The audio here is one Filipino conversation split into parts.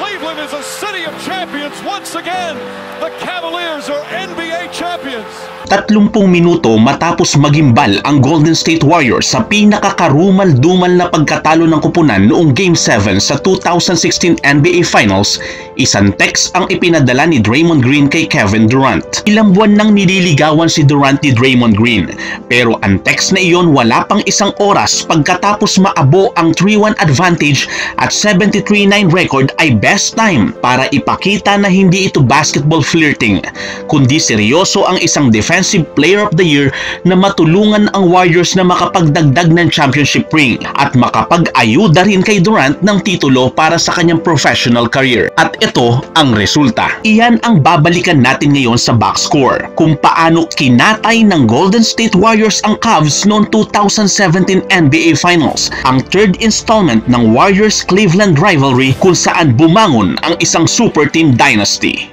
Cleveland is a city of champions once again. The Cavaliers are NBA champions. 30 minuto matapos magimbal ang Golden State Warriors sa pinakakarumal-dumal na pagkatalo ng kupunan noong Game 7 sa 2016 NBA Finals, isang text ang ipinadala ni Draymond Green kay Kevin Durant. Ilang buwan nang nililigawan si Durant ni Draymond Green, pero ang text na iyon wala pang isang oras pagkatapos maabo ang 3-1 advantage at 73-9 record ay best time para ipakita na hindi ito basketball flirting, kundi seryoso ang isang Defensive Player of the Year na matulungan ang Warriors na makapagdagdag ng championship ring at makapag-ayuda rin kay Durant ng titulo para sa kanyang professional career. At ito ang resulta. Iyan ang babalikan natin ngayon sa box score, kung paano kinatay ng Golden State Warriors ang Cavs noong 2017 NBA Finals, ang third installment ng Warriors-Cleveland rivalry kung saan bumangon ang isang super team dynasty.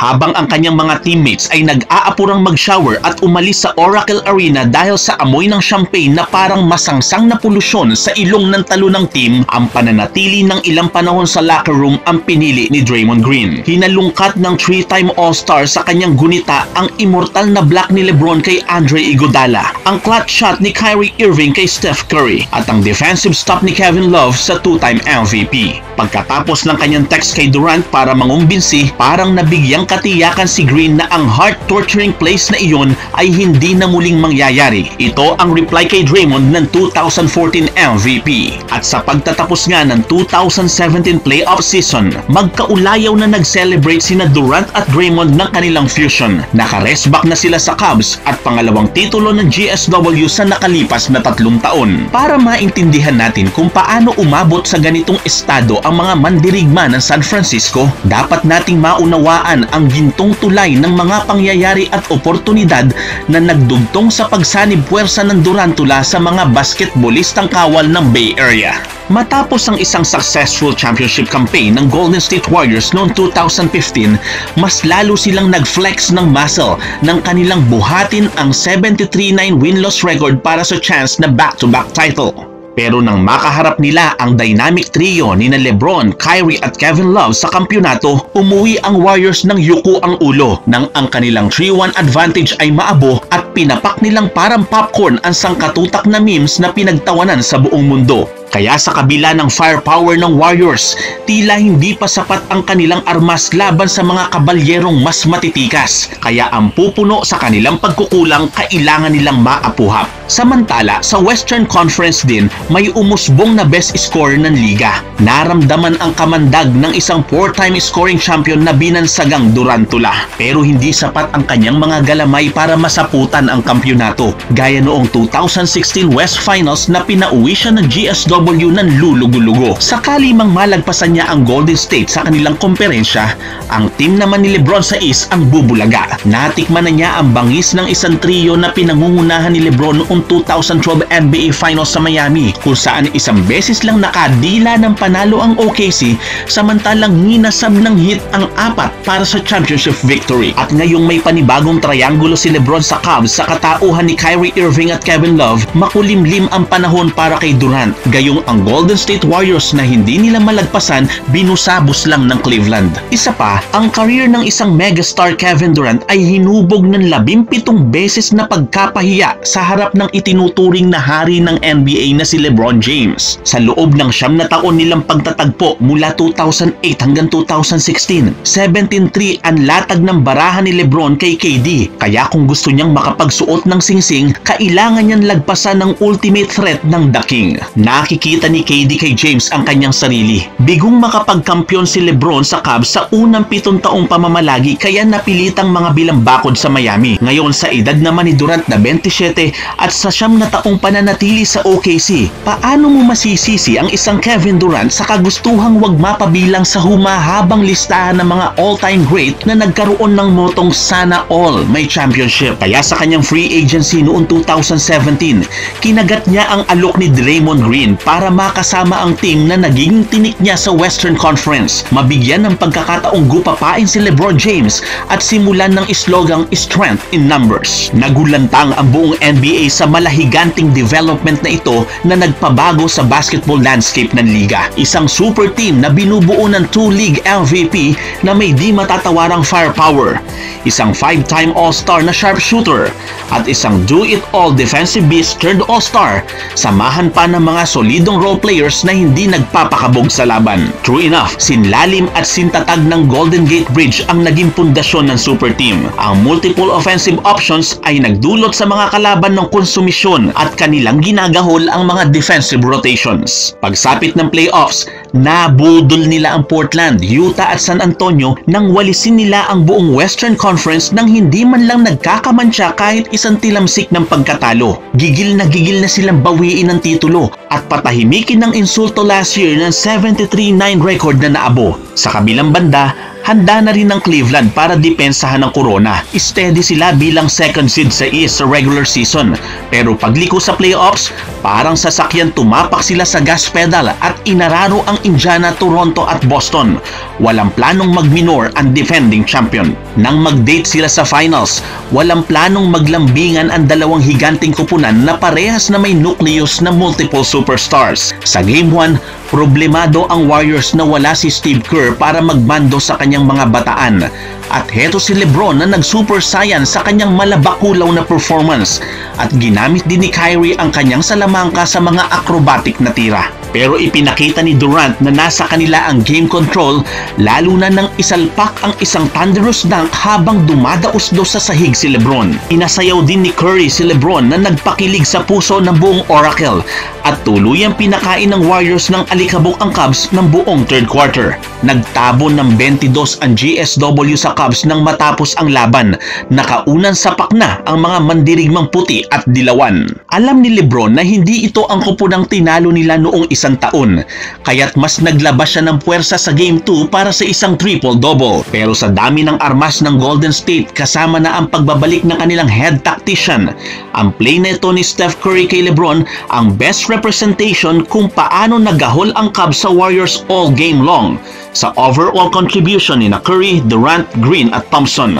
Habang ang kanyang mga teammates ay nag-aapurang mag-shower at umalis sa Oracle Arena dahil sa amoy ng champagne na parang masangsang na polusyon sa ilong ng talo ng team, ang pananatili ng ilang panahon sa locker room ang pinili ni Draymond Green. Hinalungkat ng 3-time All-Star sa kanyang gunita ang immortal na block ni LeBron kay Andre Iguodala, ang clutch shot ni Kyrie Irving kay Steph Curry, at ang defensive stop ni Kevin Love sa 2-time MVP. Pagkatapos ng kanyang text kay Durant para mangumbinsi, parang nabigyang katiyakan si Green na ang heart-torturing plays na iyon ay hindi na muling mangyayari. Ito ang reply kay Draymond ng 2014 MVP. At sa pagtatapos nga ng 2017 playoff season, magkaulayaw na nag-celebrate sina Durant at Draymond ng kanilang fusion. Naka-restback na sila sa Cavs at pangalawang titulo ng GSW sa nakalipas na 3 taon. Para maintindihan natin kung paano umabot sa ganitong estado ang mga mandirigma ng San Francisco, dapat nating maunawaan ang gintong tulay ng mga pangyayari at oportunidad na nagdugtong sa pagsanib puwersa ng Durantula sa mga basketbolistang kawal ng Bay Area. Matapos ang isang successful championship campaign ng Golden State Warriors noong 2015, mas lalo silang nag-flex ng muscle ng kanilang buhatin ang 73-9 win-loss record para sa chance na back-to-back title. Pero nang makaharap nila ang dynamic trio ni na LeBron, Kyrie at Kevin Love sa kampyonato, umuwi ang Warriors ng yuko ang ulo nang ang kanilang 3-1 advantage ay maabo at pinapak nilang parang popcorn ang sangkatutak na memes na pinagtawanan sa buong mundo. Kaya sa kabila ng firepower ng Warriors, tila hindi pa sapat ang kanilang armas laban sa mga kabalyerong mas matitikas. Kaya ang pupuno sa kanilang pagkukulang kailangan nilang maapuhap. Samantala, sa Western Conference din, may umusbong na best scorer ng liga. Naramdaman ang kamandag ng isang 4-time scoring champion na binansagang Durantula. Pero hindi sapat ang kanyang mga galamay para masaputan ang kampyonato. Gaya noong 2016 West Finals na pinauwi siya ng GSW ng lulugulugo. Sakali mang malagpasan niya ang Golden State sa kanilang komperensya, ang team naman ni LeBron sa East ang bubulaga. Natikman na niya ang bangis ng isang trio na pinangungunahan ni LeBron noong 2012 NBA Finals sa Miami, kung saan isang beses lang nakadila ng panalo ang OKC, samantalang hinasab ng Heat ang 4 para sa championship victory. At ngayong may panibagong triangulo si LeBron sa Cavs sa katauhan ni Kyrie Irving at Kevin Love, makulimlim ang panahon para kay Durant. Yung ang Golden State Warriors na hindi nila malagpasan, binusabos lang ng Cleveland. Isa pa, ang career ng isang megastar Kevin Durant ay hinubog ng 17 beses na pagkapahiya sa harap ng itinuturing na hari ng NBA na si LeBron James. Sa loob ng 9 na taon nilang pagtatagpo mula 2008 hanggang 2016, 17-3 ang latag ng barahan ni LeBron kay KD. Kaya kung gusto niyang makapagsuot ng singsing, kailangan niyang lagpasan ng ultimate threat ng The King. Nakikita ni KD kay James ang kanyang sarili. Bigong makapagkampiyon si LeBron sa Cavs sa unang 7 taong pamamalagi, kaya napilitang mga bilambakod sa Miami. Ngayon sa edad naman ni Durant na 27 at sa 9 na taong pananatili sa OKC, paano mo masisisi ang isang Kevin Durant sa kagustuhang wag mapabilang sa humahabang listahan ng mga all-time great na nagkaroon ng motong sana all may championship? Kaya sa kanyang free agency noong 2017, kinagat niya ang alok ni Draymond Green para makasama ang team na naging tinik niya sa Western Conference. Mabigyan ng pagkakataong gupapain si LeBron James at simulan ng slogang Strength in Numbers. Nagulantang ang buong NBA sa malahiganting development na ito na nagpabago sa basketball landscape ng liga. Isang super team na binubuo ng two-league MVP na may di matatawarang firepower, isang five-time all-star na sharpshooter at isang do-it-all defensive beast turned all-star, samahan pa ng mga solidong role players na hindi nagpapakabog sa laban. True enough, sinlalim at sintatag ng Golden Gate Bridge ang naging pundasyon ng super team. Ang multiple offensive options ay nagdulot sa mga kalaban ng konsumisyon at kanilang ginagahol ang mga defensive rotations. Pagsapit ng playoffs, nabudol nila ang Portland, Utah at San Antonio nang walisin nila ang buong Western Conference nang hindi man lang nagkakamansya kahit isang tilamsik ng pagkatalo. Gigil na silang bawiin ng titulo at patahimikin ng insulto last year ng 73-9 record na naabo. Sa kabilang banda, handa na rin ng Cleveland para depensahan ng Corona. Steady sila bilang second seed sa East sa regular season, pero pagliko sa playoffs, parang sasakyan tumapak sila sa gas pedal at inararo ang Indiana, Toronto at Boston. Walang planong magminor ang defending champion. Nang mag-date sila sa finals, walang planong maglambingan ang dalawang higanting kupunan na parehas na may nucleus na multiple superstars. Sa Game 1, problemado ang Warriors na wala si Steve Kerr para magmando sa kanyang mga bataan. At heto si LeBron na nag-super science sa kanyang malabakulaw na performance at ginamit din ni Kyrie ang kanyang salamangka sa mga acrobatic na tira. Pero ipinakita ni Durant na nasa kanila ang game control, lalo na nang isalpak ang isang thunderous dunk habang dumadausdo sa sahig si LeBron. Inasayaw din ni Curry si LeBron na nagpakilig sa puso ng buong Oracle at tuluyang pinakain ng Warriors ng alikabok ang Cubs ng buong third quarter. Nagtabon ng 22 ang GSW sa Cubs nang matapos ang laban. Nakaunang sapak na ang mga mandirigmang puti at dilawan. Alam ni LeBron na hindi ito ang kupunang tinalo nila noong isang taon, kaya't mas naglabas siya ng puwersa sa Game 2 para sa isang triple-double. Pero sa dami ng armas ng Golden State, kasama na ang pagbabalik ng kanilang head tactician, ang play na ito ni Steph Curry kay LeBron ang best representation kung paano nagahol ang Cubs sa Warriors all game long. Sa overall contribution ni Curry, Durant, Green at Thompson,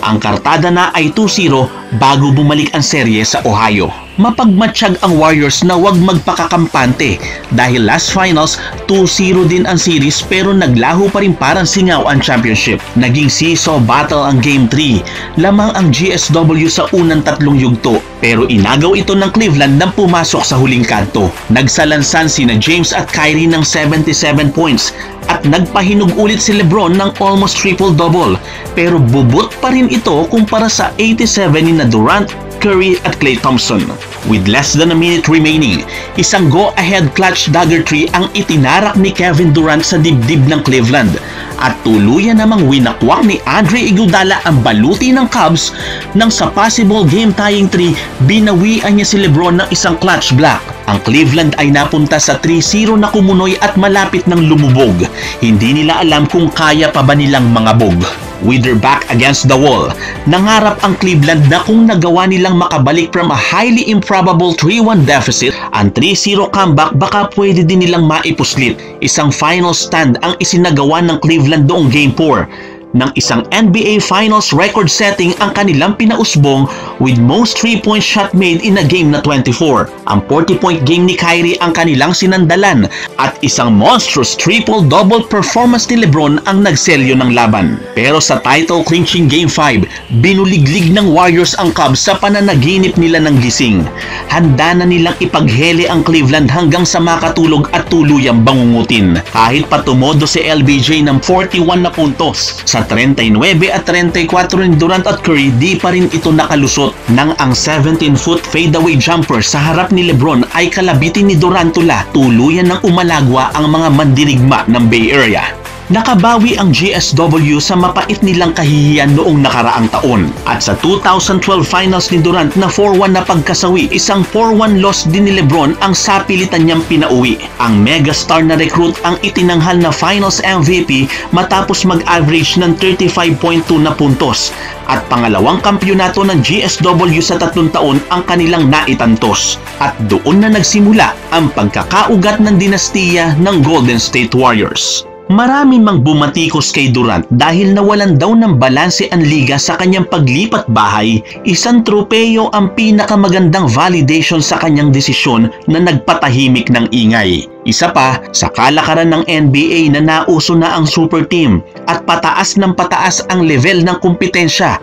ang kartada na ay 2-0 bago bumalik ang serye sa Ohio. Mapagmatsyag ang Warriors na huwag magpakakampante dahil last finals 2-0 din ang series pero naglaho pa rin parang singaw ang championship. Naging seesaw battle ang Game 3, lamang ang GSW sa unang tatlong yugto pero inagaw ito ng Cleveland nang pumasok sa huling kanto. Nagsalansan sina James at Kyrie ng 77 points at nagpahinog ulit si LeBron ng almost triple-double pero bubot pa rin ito kumpara sa 87 ni Durant, Curry at Clay Thompson. With less than a minute remaining, isang go-ahead clutch dagger 3 ang itinarak ni Kevin Durant sa dibdib ng Cleveland at tuluyan namang winakwak ni Andre Iguodala ang baluti ng Cubs nang sa possible game-tying 3 binawian niya si LeBron ng isang clutch block. Ang Cleveland ay napunta sa 3-0 na kumunoy at malapit ng lumubog. Hindi nila alam kung kaya pa ba nilang mangabog. With their back against the wall, nangarap ang Cleveland na kung nagawa nilang makabalik from a highly improbable 3-1 deficit, ang 3-0 comeback baka pwede din nilang maipuslit. Isang final stand ang isinagawa ng Cleveland noong Game 4. Ng isang NBA Finals record setting ang kanilang pinausbong with most 3-point shot made in a game na 24. Ang 40-point game ni Kyrie ang kanilang sinandalan at isang monstrous triple-double performance ni LeBron ang nagselyo ng laban. Pero sa title-clinching Game 5, binuliglig ng Warriors ang Cubs sa pananaginip nila ng gising. Handa na nilang ipaghele ang Cleveland hanggang sa makatulog at tuluyang bangungutin. Kahit patumodo si LBJ ng 41 na puntos, sa 39 at 34 ni Durant at Curry, di pa rin ito nakalusot nang ang 17-foot fadeaway jumper sa harap ni LeBron ay kalabitin ni Durantula. Tuluyan ng umalagwa ang mga mandirigma ng Bay Area. Nakabawi ang GSW sa mapait nilang kahihiyan noong nakaraang taon at sa 2012 Finals ni Durant na 4-1 na pagkasawi, isang 4-1 loss din ni LeBron ang sapilitan niyang pinauwi. Ang megastar na recruit ang itinanghal na Finals MVP matapos mag-average ng 35.2 na puntos at pangalawang kampyonato ng GSW sa 3 taon ang kanilang naitantos. At doon na nagsimula ang pagkakaugat ng dinastiya ng Golden State Warriors. Marami mang bumatikos kay Durant dahil nawalan daw ng balanse ang liga sa kanyang paglipat bahay. Isang tropeyo ang pinakamagandang validation sa kanyang desisyon na nagpatahimik ng ingay. Isa pa, sa kalakaran ng NBA na nauso na ang super team at pataas ng pataas ang level ng kompetensya,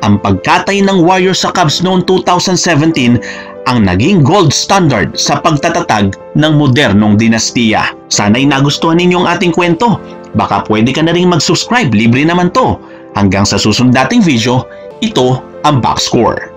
ang pagkatay ng Warriors sa Cavs noong 2017 ang naging gold standard sa pagtatatag ng modernong dinastiya. Sana'y nagustuhan ninyong ating kwento. Baka pwede ka na rin mag-subscribe, libre naman to. Hanggang sa susunod nating video, ito ang Backscore.